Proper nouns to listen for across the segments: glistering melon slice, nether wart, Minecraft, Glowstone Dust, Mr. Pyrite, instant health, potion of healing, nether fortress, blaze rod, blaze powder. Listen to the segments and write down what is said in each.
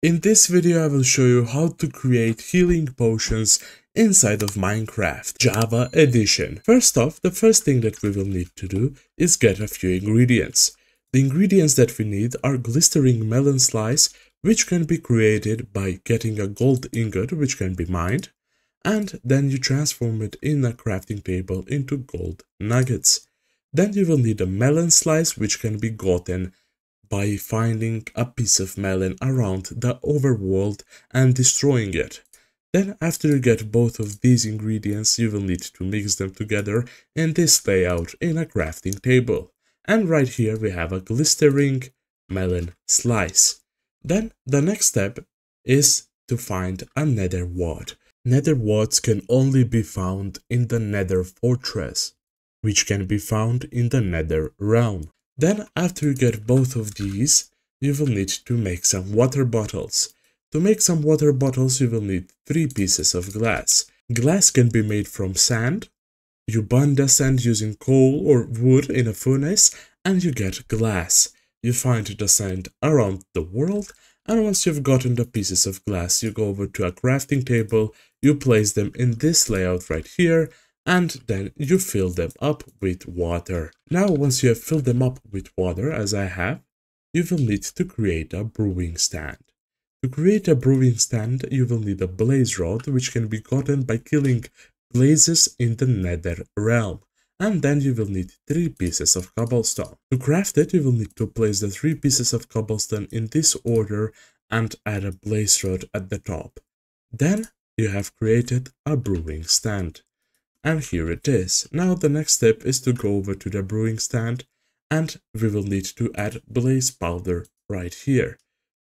In this video I will show you how to create healing potions inside of Minecraft Java Edition. First off, the first thing that we will need to do is get a few ingredients. The ingredients that we need are glistering melon slice, which can be created by getting a gold ingot which can be mined, and then you transform it in a crafting table into gold nuggets. Then you will need a melon slice which can be gotten by finding a piece of melon around the overworld and destroying it. Then after you get both of these ingredients, you will need to mix them together in this layout in a crafting table. And right here we have a glistering melon slice. Then the next step is to find a nether wart. Nether warts can only be found in the nether fortress, which can be found in the nether realm. Then after you get both of these, you will need to make some water bottles. To make some water bottles, you will need 3 pieces of glass. Glass can be made from sand. You burn the sand using coal or wood in a furnace and you get glass. You find the sand around the world, and once you've gotten the pieces of glass, you go over to a crafting table, you place them in this layout right here, and then you fill them up with water. Now, once you have filled them up with water, as I have, you will need to create a brewing stand. To create a brewing stand, you will need a blaze rod, which can be gotten by killing blazes in the nether realm. And then you will need 3 pieces of cobblestone. To craft it, you will need to place the 3 pieces of cobblestone in this order and add a blaze rod at the top. Then you have created a brewing stand. And here it is. Now the next step is to go over to the brewing stand and we will need to add blaze powder right here.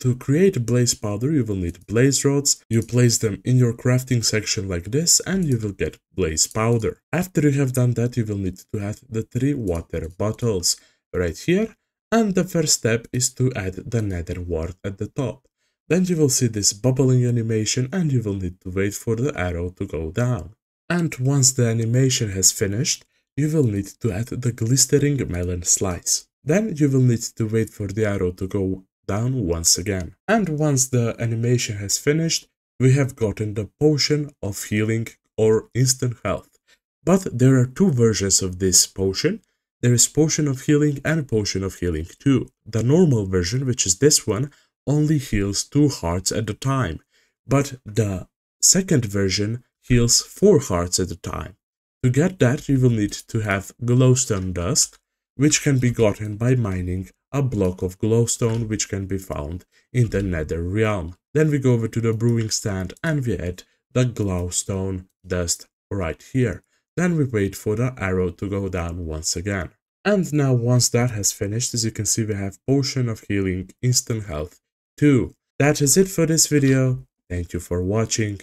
To create blaze powder, you will need blaze rods. You place them in your crafting section like this and you will get blaze powder. After you have done that, you will need to add the 3 water bottles right here, and the first step is to add the nether wart at the top. Then you will see this bubbling animation and you will need to wait for the arrow to go down. And once the animation has finished, you will need to add the glistering melon slice. Then you will need to wait for the arrow to go down once again. And once the animation has finished, we have gotten the potion of healing or instant health. But there are 2 versions of this potion. There is potion of healing and potion of healing 2. The normal version, which is this one, only heals 2 hearts at a time. But the second version heals 4 hearts at a time. To get that, you will need to have glowstone dust, which can be gotten by mining a block of glowstone, which can be found in the nether realm. Then we go over to the brewing stand and we add the glowstone dust right here. Then we wait for the arrow to go down once again. And now once that has finished, as you can see, we have potion of healing instant health 2. That is it for this video. Thank you for watching.